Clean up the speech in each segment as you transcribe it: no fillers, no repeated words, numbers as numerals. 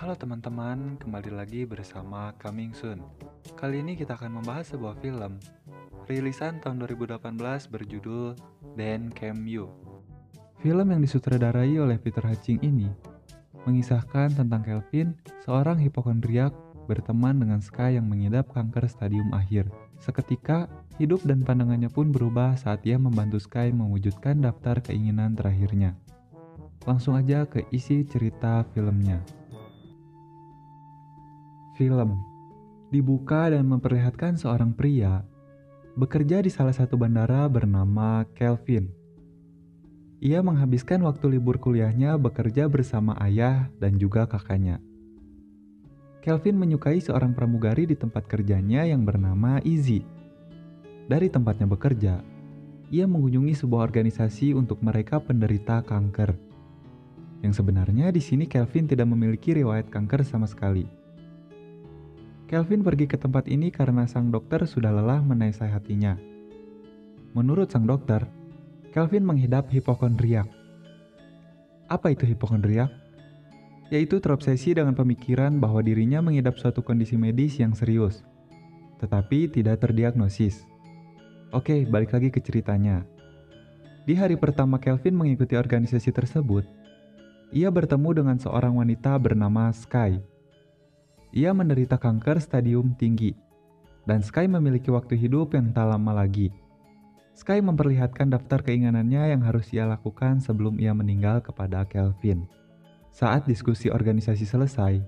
Halo teman-teman, kembali lagi bersama Coming Soon. Kali ini kita akan membahas sebuah film rilisan tahun 2018 berjudul Den Came You. Film yang disutradarai oleh Peter Hutchings ini mengisahkan tentang Kelvin, seorang hipokondriak berteman dengan Sky yang mengidap kanker stadium akhir. Seketika, hidup dan pandangannya pun berubah saat ia membantu Sky mewujudkan daftar keinginan terakhirnya. Langsung aja ke isi cerita filmnya. Film dibuka dan memperlihatkan seorang pria bekerja di salah satu bandara bernama Kelvin. Ia menghabiskan waktu libur kuliahnya bekerja bersama ayah dan juga kakaknya. Kelvin menyukai seorang pramugari di tempat kerjanya yang bernama Izzy. Dari tempatnya bekerja, ia mengunjungi sebuah organisasi untuk mereka penderita kanker. Yang sebenarnya di sini Kelvin tidak memiliki riwayat kanker sama sekali. Kelvin pergi ke tempat ini karena sang dokter sudah lelah menasihatinya. Menurut sang dokter, Kelvin menghidap hipokondriak. Apa itu hipokondriak? Yaitu terobsesi dengan pemikiran bahwa dirinya menghidap suatu kondisi medis yang serius, tetapi tidak terdiagnosis. Oke, balik lagi ke ceritanya. Di hari pertama Kelvin mengikuti organisasi tersebut, ia bertemu dengan seorang wanita bernama Sky. Ia menderita kanker stadium tinggi, dan Sky memiliki waktu hidup yang tak lama lagi. Sky memperlihatkan daftar keinginannya yang harus ia lakukan sebelum ia meninggal kepada Kelvin. Saat diskusi organisasi selesai,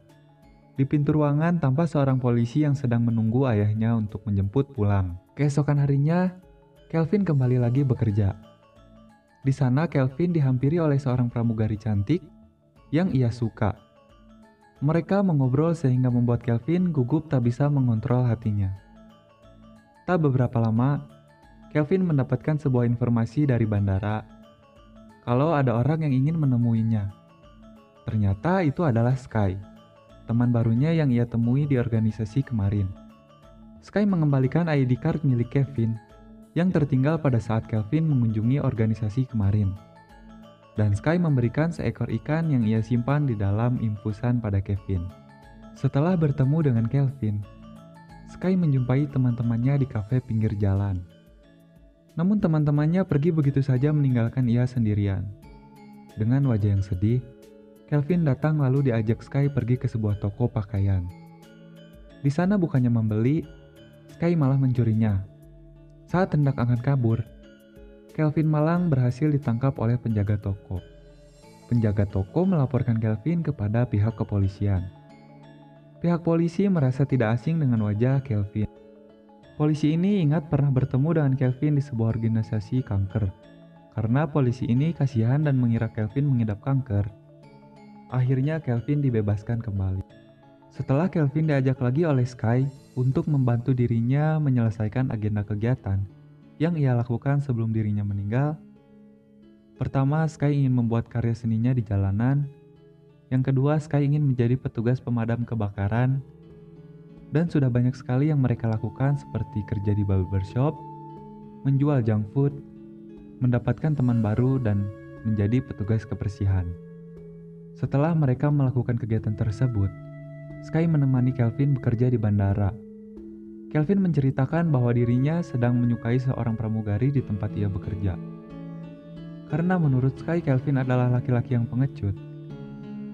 di pintu ruangan tampak seorang polisi yang sedang menunggu ayahnya untuk menjemput pulang. Keesokan harinya, Kelvin kembali lagi bekerja. Di sana Kelvin dihampiri oleh seorang pramugari cantik yang ia suka. Mereka mengobrol sehingga membuat Kelvin gugup tak bisa mengontrol hatinya. Tak beberapa lama, Kelvin mendapatkan sebuah informasi dari bandara kalau ada orang yang ingin menemuinya. Ternyata itu adalah Sky, teman barunya yang ia temui di organisasi kemarin. Sky mengembalikan ID card milik Kelvin yang tertinggal pada saat Kelvin mengunjungi organisasi kemarin. Dan Sky memberikan seekor ikan yang ia simpan di dalam infusan pada Kelvin. Setelah bertemu dengan Kelvin, Sky menjumpai teman-temannya di kafe pinggir jalan. Namun teman-temannya pergi begitu saja meninggalkan ia sendirian. Dengan wajah yang sedih, Kelvin datang lalu diajak Sky pergi ke sebuah toko pakaian. Di sana bukannya membeli, Sky malah mencurinya. Saat hendak akan kabur, Kelvin malang berhasil ditangkap oleh penjaga toko. Penjaga toko melaporkan Kelvin kepada pihak kepolisian. Pihak polisi merasa tidak asing dengan wajah Kelvin. Polisi ini ingat pernah bertemu dengan Kelvin di sebuah organisasi kanker. Karena polisi ini kasihan dan mengira Kelvin mengidap kanker, akhirnya Kelvin dibebaskan kembali. Setelah Kelvin diajak lagi oleh Sky untuk membantu dirinya menyelesaikan agenda kegiatan yang ia lakukan sebelum dirinya meninggal. Pertama, Sky ingin membuat karya seninya di jalanan. Yang kedua, Sky ingin menjadi petugas pemadam kebakaran. Dan sudah banyak sekali yang mereka lakukan seperti kerja di barbershop, menjual junk food, mendapatkan teman baru, dan menjadi petugas kebersihan. Setelah mereka melakukan kegiatan tersebut, Sky menemani Kelvin bekerja di bandara. Kelvin menceritakan bahwa dirinya sedang menyukai seorang pramugari di tempat ia bekerja. Karena menurut Sky, Kelvin adalah laki-laki yang pengecut,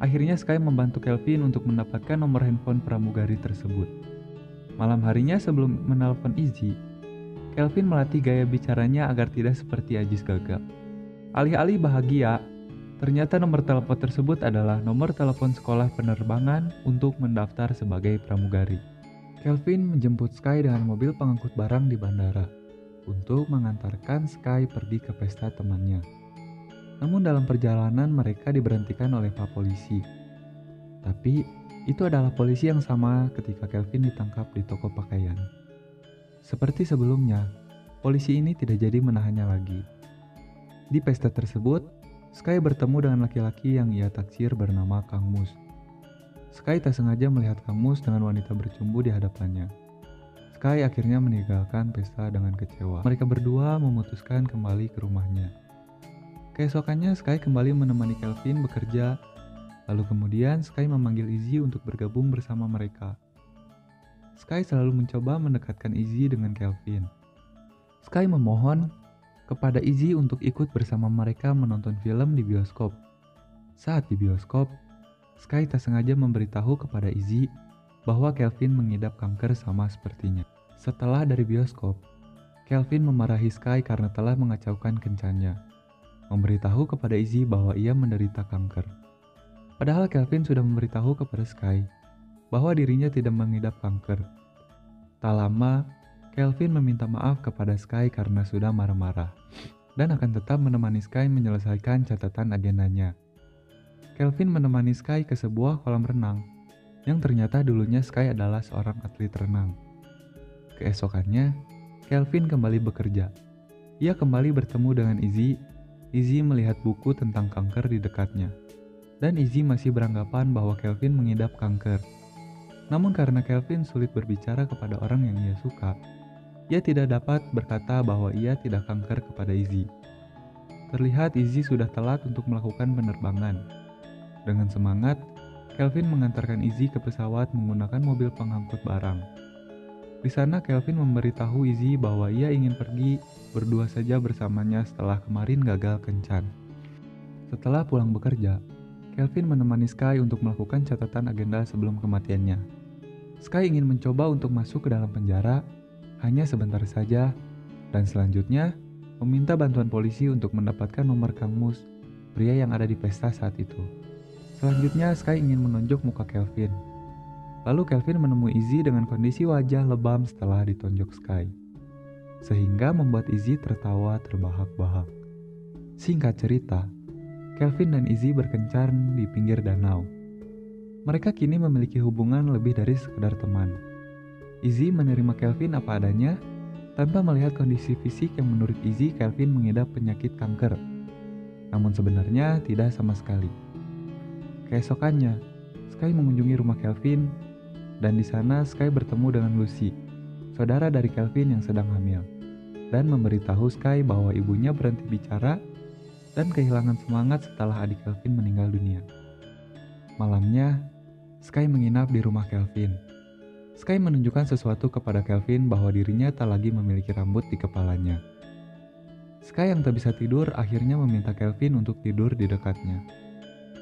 akhirnya Sky membantu Kelvin untuk mendapatkan nomor handphone pramugari tersebut. Malam harinya sebelum menelpon Izzy, Kelvin melatih gaya bicaranya agar tidak seperti Ajis gagal. Alih-alih bahagia, ternyata nomor telepon tersebut adalah nomor telepon sekolah penerbangan untuk mendaftar sebagai pramugari. Kelvin menjemput Sky dengan mobil pengangkut barang di bandara untuk mengantarkan Sky pergi ke pesta temannya. Namun dalam perjalanan mereka diberhentikan oleh Pak Polisi. Tapi itu adalah polisi yang sama ketika Kelvin ditangkap di toko pakaian. Seperti sebelumnya, polisi ini tidak jadi menahannya lagi. Di pesta tersebut, Sky bertemu dengan laki-laki yang ia taksir bernama Kang Mus. Sky tak sengaja melihat Kang Mus dengan wanita bercumbu di hadapannya. Sky akhirnya meninggalkan pesta dengan kecewa. Mereka berdua memutuskan kembali ke rumahnya. Keesokannya Sky kembali menemani Kelvin bekerja Lalu kemudian Sky memanggil Izzy untuk bergabung bersama mereka. Sky selalu mencoba mendekatkan Izzy dengan Kelvin. Sky memohon kepada Izzy untuk ikut bersama mereka menonton film di bioskop. Saat di bioskop, Sky tak sengaja memberitahu kepada Izzy bahwa Kelvin mengidap kanker sama sepertinya. Setelah dari bioskop, Kelvin memarahi Sky karena telah mengacaukan kencannya, memberitahu kepada Izzy bahwa ia menderita kanker. Padahal Kelvin sudah memberitahu kepada Sky bahwa dirinya tidak mengidap kanker. Tak lama, Kelvin meminta maaf kepada Sky karena sudah marah-marah dan akan tetap menemani Sky menyelesaikan catatan agendanya. Kelvin menemani Sky ke sebuah kolam renang yang ternyata dulunya Sky adalah seorang atlet renang. Keesokannya, Kelvin kembali bekerja. Ia kembali bertemu dengan Izzy. Izzy melihat buku tentang kanker di dekatnya, dan Izzy masih beranggapan bahwa Kelvin mengidap kanker. Namun karena Kelvin sulit berbicara kepada orang yang ia suka, ia tidak dapat berkata bahwa ia tidak kanker kepada Izzy. Terlihat Izzy sudah telat untuk melakukan penerbangan. Dengan semangat, Kelvin mengantarkan Izzy ke pesawat menggunakan mobil pengangkut barang. Di sana Kelvin memberitahu Izzy bahwa ia ingin pergi berdua saja bersamanya setelah kemarin gagal kencan. Setelah pulang bekerja, Kelvin menemani Sky untuk melakukan catatan agenda sebelum kematiannya. Sky ingin mencoba untuk masuk ke dalam penjara, hanya sebentar saja, dan selanjutnya meminta bantuan polisi untuk mendapatkan nomor Kang Mus, pria yang ada di pesta saat itu. Selanjutnya Sky ingin menunjuk muka Kelvin. Lalu Kelvin menemui Izzy dengan kondisi wajah lebam setelah ditonjok Sky, sehingga membuat Izzy tertawa terbahak-bahak. Singkat cerita, Kelvin dan Izzy berkencan di pinggir danau. Mereka kini memiliki hubungan lebih dari sekedar teman. Izzy menerima Kelvin apa adanya, tanpa melihat kondisi fisik yang menurut Izzy Kelvin mengidap penyakit kanker. Namun sebenarnya tidak sama sekali. Keesokannya, Sky mengunjungi rumah Kelvin, dan di sana Sky bertemu dengan Lucy, saudara dari Kelvin yang sedang hamil, dan memberitahu Sky bahwa ibunya berhenti bicara dan kehilangan semangat setelah adik Kelvin meninggal dunia. Malamnya, Sky menginap di rumah Kelvin. Sky menunjukkan sesuatu kepada Kelvin bahwa dirinya tak lagi memiliki rambut di kepalanya. Sky yang tak bisa tidur akhirnya meminta Kelvin untuk tidur di dekatnya.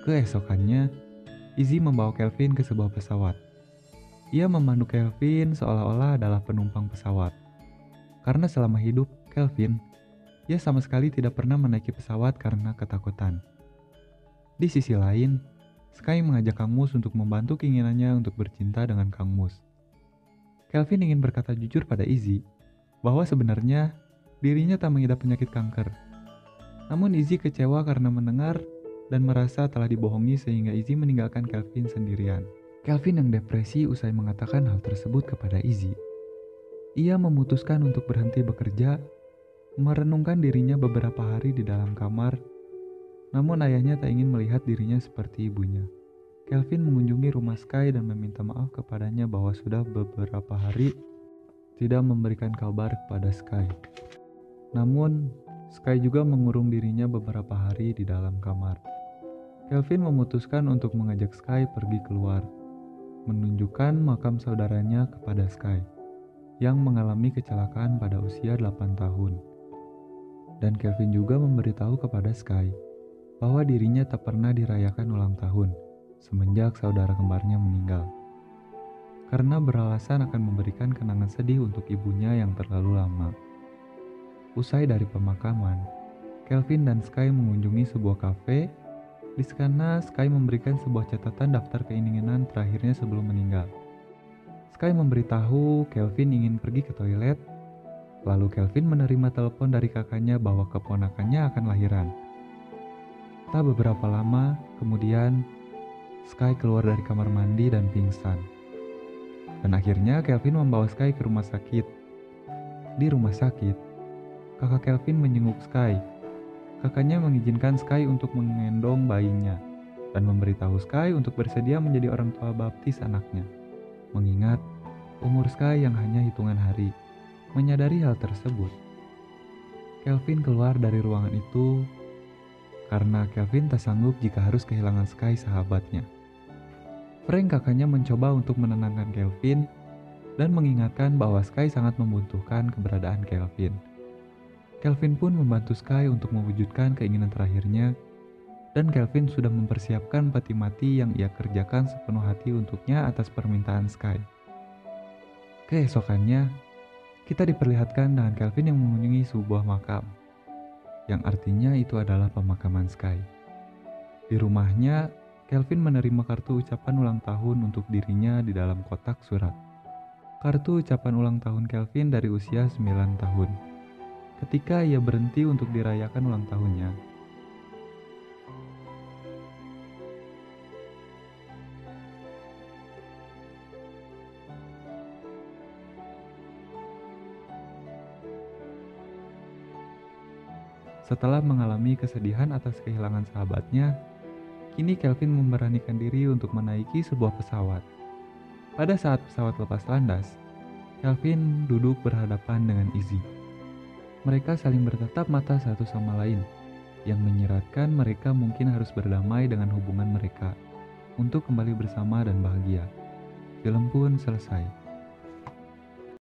Keesokannya, Izzy membawa Kelvin ke sebuah pesawat. Ia memandu Kelvin seolah-olah adalah penumpang pesawat. Karena selama hidup Kelvin, ia sama sekali tidak pernah menaiki pesawat karena ketakutan. Di sisi lain, Sky mengajak Kang Mus untuk membantu keinginannya untuk bercinta dengan Kang Mus. Kelvin ingin berkata jujur pada Izzy bahwa sebenarnya dirinya tak mengidap penyakit kanker. Namun Izzy kecewa karena mendengar dan merasa telah dibohongi sehingga Izzy meninggalkan Kelvin sendirian. Kelvin yang depresi usai mengatakan hal tersebut kepada Izzy. Ia memutuskan untuk berhenti bekerja, merenungkan dirinya beberapa hari di dalam kamar, namun ayahnya tak ingin melihat dirinya seperti ibunya. Kelvin mengunjungi rumah Sky dan meminta maaf kepadanya bahwa sudah beberapa hari tidak memberikan kabar kepada Sky. Namun, Sky juga mengurung dirinya beberapa hari di dalam kamar. Kelvin memutuskan untuk mengajak Sky pergi keluar, menunjukkan makam saudaranya kepada Sky, yang mengalami kecelakaan pada usia 8 tahun. Dan Kelvin juga memberitahu kepada Sky bahwa dirinya tak pernah dirayakan ulang tahun semenjak saudara kembarnya meninggal, karena beralasan akan memberikan kenangan sedih untuk ibunya yang terlalu lama. Usai dari pemakaman, Kelvin dan Sky mengunjungi sebuah kafe. Di sana Sky memberikan sebuah catatan daftar keinginan terakhirnya sebelum meninggal. Sky memberitahu Kelvin ingin pergi ke toilet. Lalu Kelvin menerima telepon dari kakaknya bahwa keponakannya akan lahiran. Tak beberapa lama kemudian, Sky keluar dari kamar mandi dan pingsan. Dan akhirnya Kelvin membawa Sky ke rumah sakit. Di rumah sakit, kakak Kelvin menjenguk Sky. Kakaknya mengizinkan Sky untuk menggendong bayinya dan memberitahu Sky untuk bersedia menjadi orang tua baptis anaknya. Mengingat umur Sky yang hanya hitungan hari. Menyadari hal tersebut, Kelvin keluar dari ruangan itu karena Kevin tak sanggup jika harus kehilangan Sky sahabatnya. Frank kakaknya mencoba untuk menenangkan Kevin dan mengingatkan bahwa Sky sangat membutuhkan keberadaan Kevin. Kevin pun membantu Sky untuk mewujudkan keinginan terakhirnya, dan Kevin sudah mempersiapkan peti mati yang ia kerjakan sepenuh hati untuknya atas permintaan Sky. Keesokannya, kita diperlihatkan dengan Kevin yang mengunjungi sebuah makam, yang artinya itu adalah pemakaman Sky. Di rumahnya, Kevin menerima kartu ucapan ulang tahun untuk dirinya di dalam kotak surat. Kartu ucapan ulang tahun Kevin dari usia 9 tahun, ketika ia berhenti untuk dirayakan ulang tahunnya. Setelah mengalami kesedihan atas kehilangan sahabatnya, kini Kevin memberanikan diri untuk menaiki sebuah pesawat. Pada saat pesawat lepas landas, Kevin duduk berhadapan dengan Izzy. Mereka saling bertatap mata satu sama lain, yang menyiratkan mereka mungkin harus berdamai dengan hubungan mereka untuk kembali bersama dan bahagia. Film pun selesai.